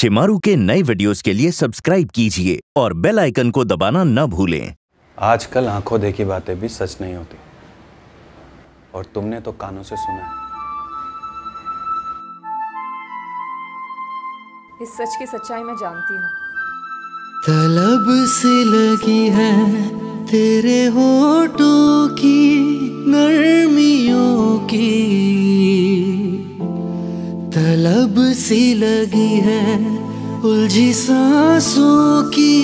शेमारू के नए वीडियोस के लिए सब्सक्राइब कीजिए और बेल आइकन को दबाना न भूलें। आजकल आंखों देखी बातें भी सच नहीं होती और तुमने तो कानों से सुना है। इस सच की सच्चाई मैं जानती हूँ। तलब से लगी है तेरे होठों की नरमियों की, तलब सी लगी है उलझी सांसों की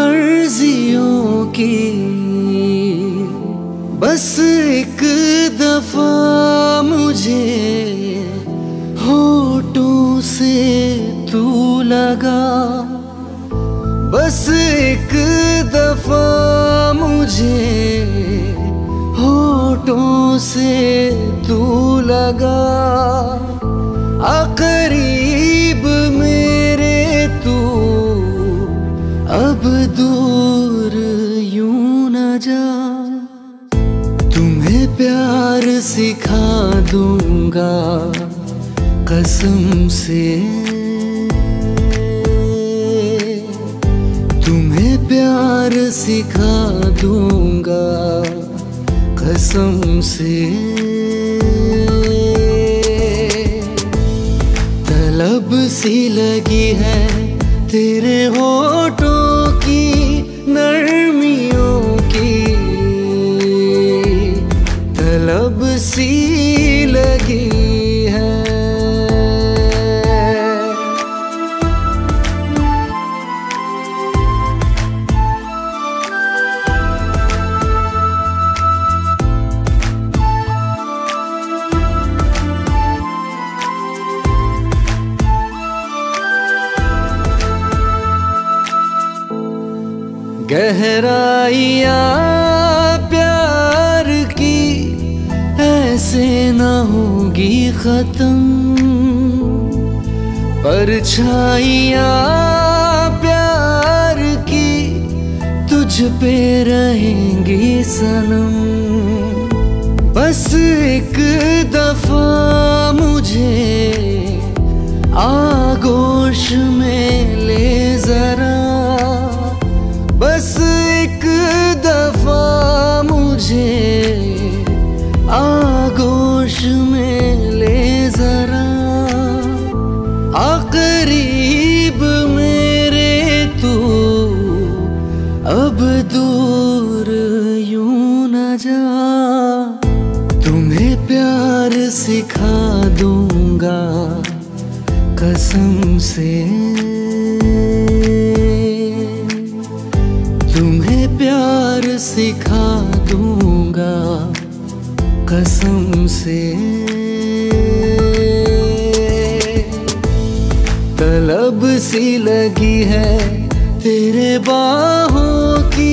अर्जियों की। बस एक दफा मुझे होठों से तू लगा, बस एक दफा मुझे होठों से तू लगा। अकरीब मेरे तू अब दूर यूं न जा, तुम्हें प्यार सिखा दूंगा कसम से, तुम्हें प्यार सिखा दूंगा कसम से। तलब सी लगी है तेरे होठों की नरमियों की, तलब सी लगी। गहराइयाँ प्यार की ऐसे ना होगी खत्म, परछाइयाँ प्यार की तुझ पे रहेंगी सनम। बस एक दफा मुझे आगोश में ले जरा, बस एक दफा मुझे आगोश में ले जरा। अकरीब मेरे तू अब दूर यूं न जा, तुम्हें प्यार सिखा दूंगा कसम से, प्यार सिखा दूंगा कसम से। तलब सी लगी है तेरे बाहों की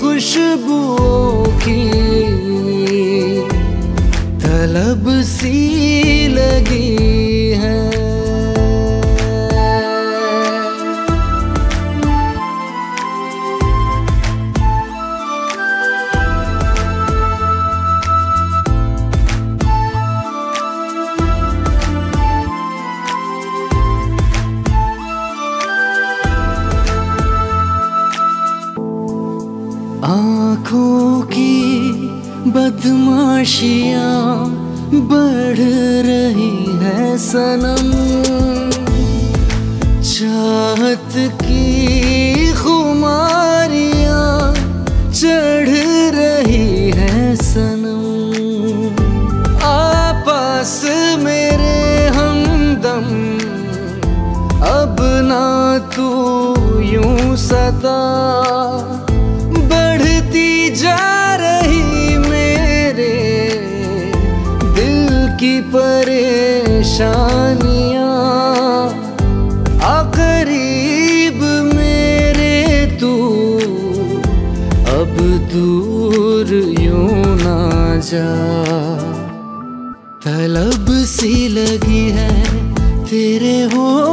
खुशबुओं की, तलब सी लगी। आँखों की बदमाशियाँ बढ़ रही है सनम, चाहत की खुमारियाँ चढ़ रही है सनम। आपस मेरे हमदम अब ना तू यूं सता, परेशानियाँ अकरीब मेरे तू अब दूर यूं ना जा। तलब सी लगी है तेरे हो